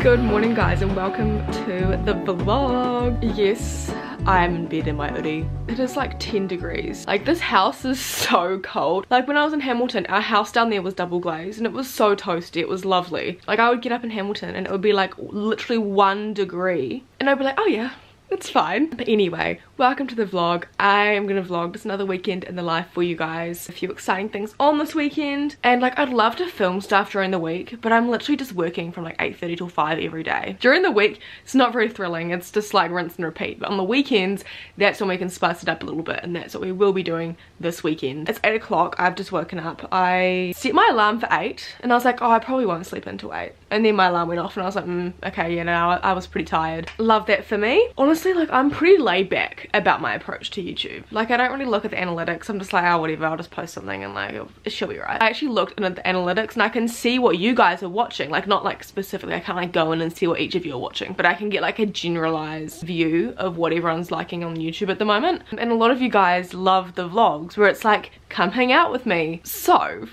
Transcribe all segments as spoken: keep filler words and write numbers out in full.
Good morning guys and welcome to the vlog. Yes, I am in bed in my Oodie. It is like ten degrees. Like, this house is so cold. Like, when I was in Hamilton, our house down there was double glazed and it was so toasty. It was lovely. Like, I would get up in Hamilton and it would be like literally one degree and I'd be like, oh yeah, it's fine. But anyway, welcome to the vlog. I am gonna vlog just another weekend in the life for you guys. A few exciting things on this weekend. And like, I'd love to film stuff during the week, but I'm literally just working from like eight thirty till five every day. During the week, it's not very thrilling. It's just like rinse and repeat. But on the weekends, that's when we can spice it up a little bit. And that's what we will be doing this weekend. It's eight o'clock. I've just woken up. I set my alarm for eight and I was like, oh, I probably won't sleep until eight. And then my alarm went off and I was like, mm, okay, you know, I was pretty tired. Love that for me. Honestly, like, I'm pretty laid back about my approach to YouTube. Like, I don't really look at the analytics. I'm just like, oh, whatever, I'll just post something and like, she'll be right. I actually looked at the analytics and I can see what you guys are watching. Like, not like specifically, I can't like go in and see what each of you are watching, but I can get like a generalized view of what everyone's liking on YouTube at the moment. And a lot of you guys love the vlogs where it's like, come hang out with me. So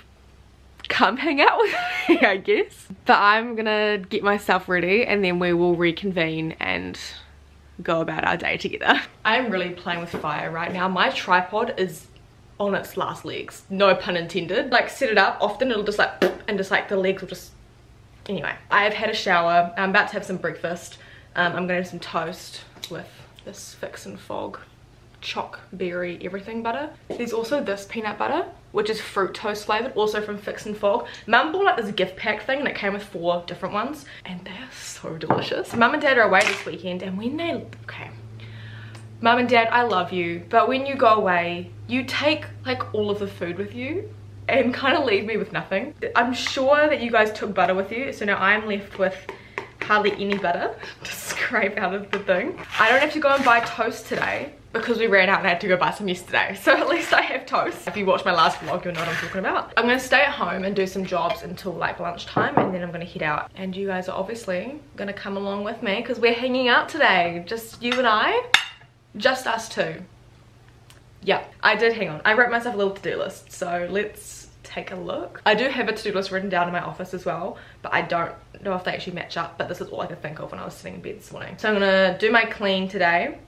come hang out with me, I guess. But I'm gonna get myself ready and then we will reconvene and go about our day together. I'm really playing with fire right now. My tripod is on its last legs, no pun intended. Like, set it up, often it'll just like, and just like the legs will just, anyway. I've had a shower, I'm about to have some breakfast. Um, I'm gonna have some toast with this Fix and Fog choc berry everything butter. There's also this peanut butter, which is fruit toast flavored, also from Fix and Fog. Mum bought like this gift pack thing and it came with four different ones and they are so delicious. Mum and Dad are away this weekend and when they, okay. Mum and Dad, I love you, but when you go away, you take like all of the food with you and kind of leave me with nothing. I'm sure that you guys took butter with you, so now I'm left with hardly any butter to scrape out of the thing. I don't have to go and buy toast today because we ran out and I had to go buy some yesterday. So at least I have toast. If you watched my last vlog, you'll know what I'm talking about. I'm gonna stay at home and do some jobs until like lunchtime and then I'm gonna head out. And you guys are obviously gonna come along with me because we're hanging out today. Just you and I, just us two. Yeah, I did hang on. I wrote myself a little to-do list, so let's take a look. I do have a to-do list written down in my office as well, but I don't know if they actually match up, but this is all I could think of when I was sitting in bed this morning. So I'm gonna do my clean today.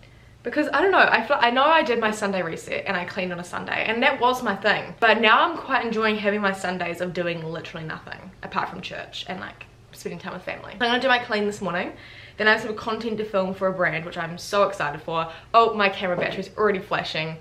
Because I don't know, I feel, I know I did my Sunday reset and I cleaned on a Sunday and that was my thing. But now I'm quite enjoying having my Sundays of doing literally nothing apart from church and like spending time with family. So I'm gonna do my clean this morning. Then I have some content to film for a brand which I'm so excited for. Oh, my camera battery's already flashing.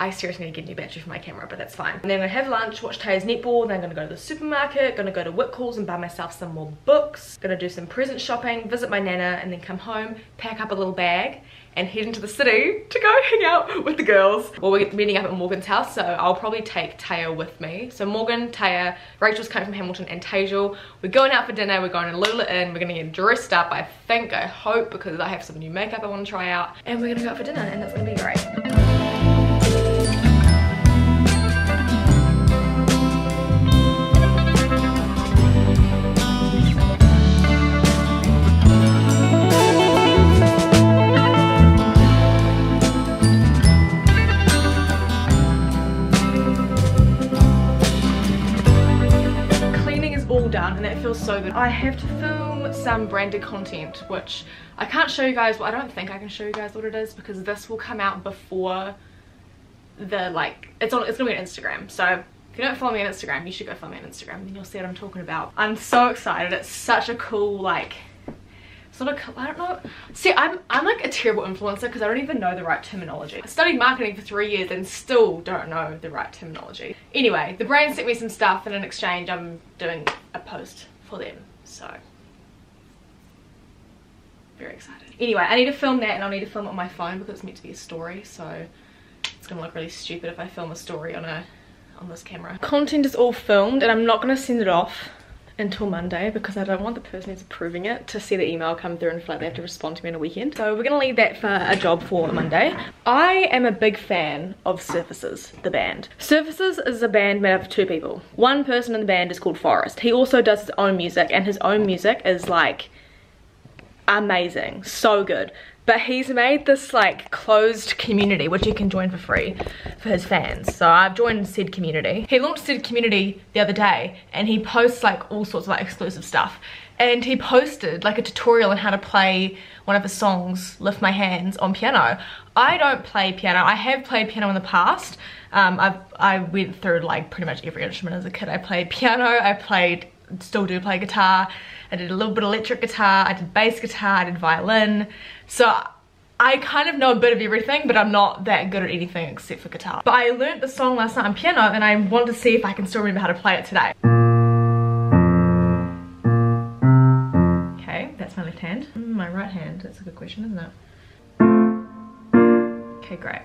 I seriously need to get a new battery for my camera, but that's fine. And then I'm gonna have lunch, watch Taya's netball, then I'm gonna go to the supermarket, gonna go to Whitcoulls and buy myself some more books, gonna do some present shopping, visit my nana, and then come home, pack up a little bag, and head into the city to go hang out with the girls. Well, we're meeting up at Morgan's house, so I'll probably take Taya with me. So Morgan, Taya, Rachel's coming from Hamilton, and Tejal. We're going out for dinner, we're going to Lula Inn, we're gonna get dressed up, I think, I hope, because I have some new makeup I wanna try out, and we're gonna go out for dinner, and that's gonna be great. And that feels so good. I have to film some branded content which I can't show you guys. Well, I don't think I can show you guys what it is because this will come out before the like it's on it's gonna be on Instagram. So if you don't follow me on Instagram, you should go follow me on Instagram, then you'll see what I'm talking about. I'm so excited. It's such a cool like sort of, I don't know. See, I'm, I'm like a terrible influencer because I don't even know the right terminology. I studied marketing for three years and still don't know the right terminology. Anyway, the brand sent me some stuff and in exchange I'm doing a post for them. So, very excited. Anyway, I need to film that and I'll need to film it on my phone because it's meant to be a story. So, it's going to look really stupid if I film a story on a on this camera. Content is all filmed and I'm not going to send it off until Monday because I don't want the person who's approving it to see the email come through and feel like they have to respond to me on a weekend. So we're gonna leave that for a job for Monday. I am a big fan of Surfaces, the band. Surfaces is a band made up of two people. One person in the band is called Forest. He also does his own music and his own music is like amazing, so good. But he's made this like closed community which you can join for free for his fans. So I've joined said community. He launched said community the other day and he posts like all sorts of like exclusive stuff. and he posted like a tutorial on how to play one of his songs, Lift My Hands, on piano. I don't play piano. I have played piano in the past. Um, I've, I went through like pretty much every instrument as a kid. I played piano, I played, still do play guitar. I did a little bit of electric guitar, I did bass guitar, I did violin. So I kind of know a bit of everything, but I'm not that good at anything except for guitar. But I learnt the song last night on piano and I want to see if I can still remember how to play it today. Okay, that's my left hand. My right hand, that's a good question, isn't it? Okay, great.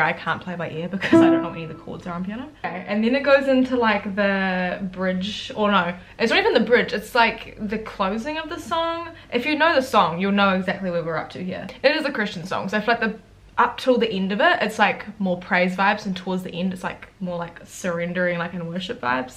I can't play by ear because I don't know any of the chords are on piano. Okay, and then it goes into like the bridge, or no, it's not even the bridge, it's like the closing of the song. If you know the song, you'll know exactly where we're up to here. It is a Christian song, so I feel like the up till the end of it, it's like more praise vibes, and towards the end, it's like more like surrendering, like in worship vibes.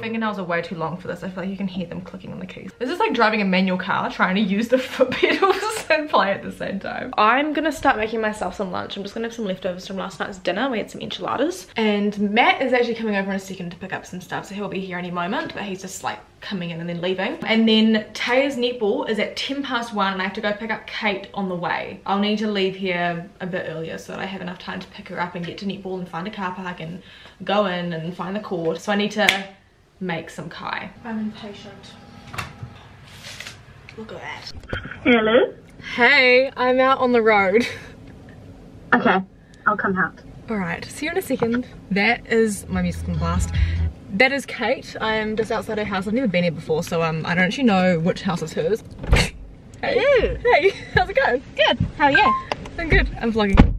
Fingernails are way too long for this. I feel like you can hear them clicking on the keys. This is like driving a manual car trying to use the foot pedals and play at the same time. I'm gonna start making myself some lunch. I'm just gonna have some leftovers from last night's dinner. We had some enchiladas, and Matt is actually coming over in a second to pick up some stuff, so he'll be here any moment, but he's just like coming in and then leaving. And then Taya's netball is at ten past one and I have to go pick up Kate on the way. I'll need to leave here a bit earlier so that I have enough time to pick her up and get to netball and find a car park and go in and find the court. So I need to make some kai. I'm impatient. Look at that. Hello? Hey, I'm out on the road. Okay, I'll come out. Alright, see you in a second. That is my musical blast. That is Kate. I am just outside her house. I've never been here before, so um, I don't actually know which house is hers. Hey. Hello. Hey, how's it going? Good. How are you? I'm good. I'm vlogging.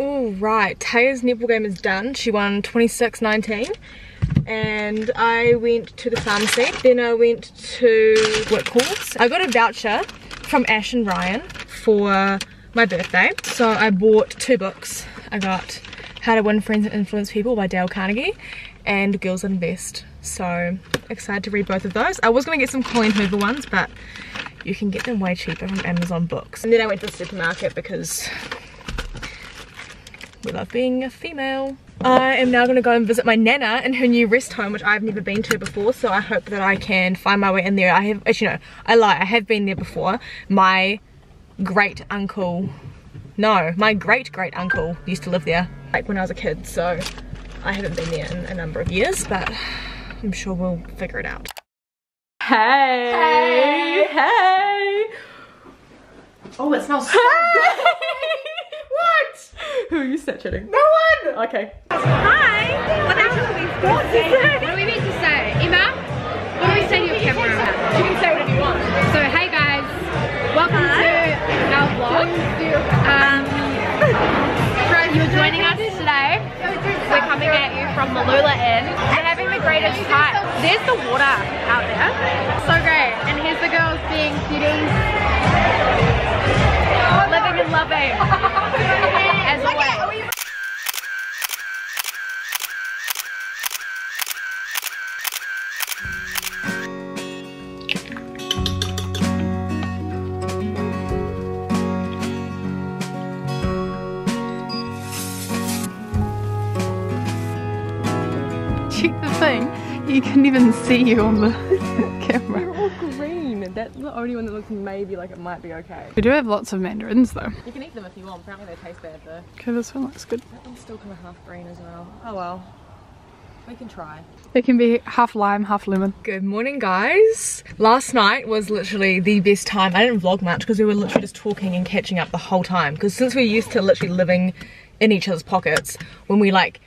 Alright, Taya's netball game is done. She won twenty-six nineteen. And I went to the pharmacy, then I went to Whitcoulls. I got a voucher from Ash and Ryan for my birthday, so I bought two books. I got How to Win Friends and Influence People by Dale Carnegie and Girls Invest, so excited to read both of those. I was going to get some Colleen Hoover ones, but you can get them way cheaper from Amazon Books. And then I went to the supermarket because we love being a female. I am now going to go and visit my nana in her new rest home, which I've never been to before, so I hope that I can find my way in there. I have, actually no, I lie, I have been there before. My great uncle, no, my great great uncle used to live there, like when I was a kid, so I haven't been there in a number of years, but I'm sure we'll figure it out. Hey! Hey! Hey! Oh, it smells so good! What? Who are you Snapchatting? No one! Okay. Hi! What do we What do we say? What are we meant to say? Emma? What do we say to your camera? You can say whatever you want. So, hey guys. Welcome Hi. to our vlog. Um, you're joining us today. We're coming at you from Malula Inn. We're having the greatest time. There's the water out there. So great. And here's the girls being cuties. Living and loving. As always. Check the thing. You can even see you on the camera. You're all green. That's the only one that looks maybe like it might be okay. We do have lots of mandarins though. You can eat them if you want. Apparently they taste bad though. Okay, this one looks good. That one's still kind of half green as well. Oh well. We can try. It can be half lime, half lemon. Good morning guys. Last night was literally the best time. I didn't vlog much because we were literally just talking and catching up the whole time. Because since we're used to literally living in each other's pockets, when we like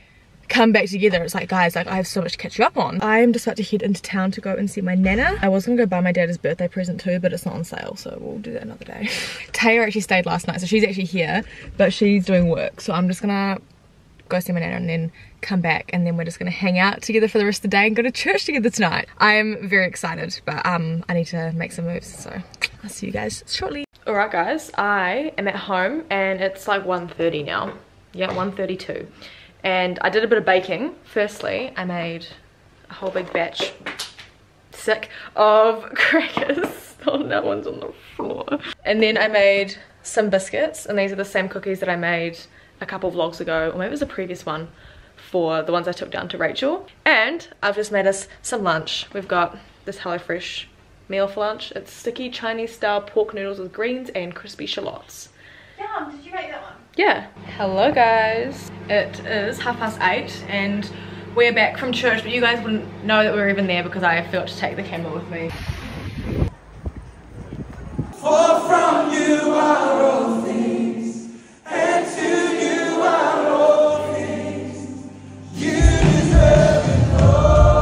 come back together, it's like, guys, like I have so much to catch you up on. I am just about to head into town to go and see my nana. I was gonna go buy my dad his birthday present too, but it's not on sale, so we'll do that another day. Taya actually stayed last night, so she's actually here, but she's doing work, so I'm just gonna go see my nan and then come back, and then we're just gonna hang out together for the rest of the day and go to church together tonight. I am very excited, but um I need to make some moves, so I'll see you guys shortly. Alright guys, I am at home and it's like one thirty now. Yeah, one thirty-two. And I did a bit of baking. Firstly, I made a whole big batch, sick, of crackers. Oh, no one's on the floor. And then I made some biscuits, and these are the same cookies that I made a couple vlogs ago, or maybe it was a previous one, for the ones I took down to Rachel. And I've just made us some lunch. We've got this HelloFresh meal for lunch. It's sticky Chinese style pork noodles with greens and crispy shallots. Damn, did you make that one? Yeah. Hello guys, it is half past eight and we're back from church, but you guys wouldn't know that we were even there because I failed to take the camera with me. For from you are all things, and to you are all things, you deserve it all.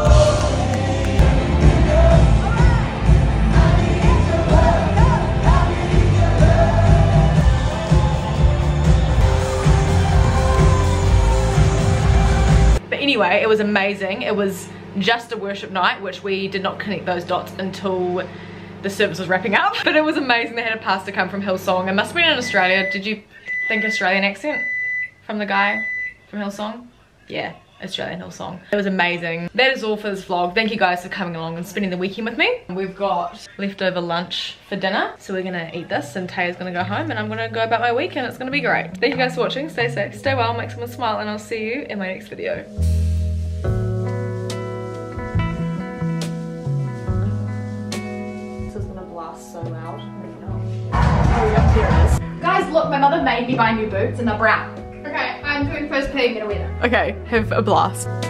But anyway, it was amazing. It was just a worship night, which we did not connect those dots until the service was wrapping up, but it was amazing. They had a pastor come from Hillsong. It must have been in Australia. Did you think Australian accent from the guy from Hillsong? Yeah, Australian Hillsong. It was amazing. That is all for this vlog. Thank you guys for coming along and spending the weekend with me. We've got leftover lunch for dinner, so we're gonna eat this and Taya's gonna go home and I'm gonna go about my week and it's gonna be great. Thank you guys for watching. Stay safe, stay well, make someone smile, and I'll see you in my next video. Guys, look, my mother made me buy new boots and a bra. Okay, I'm doing first pee, I'm gonna wear them. Okay, have a blast.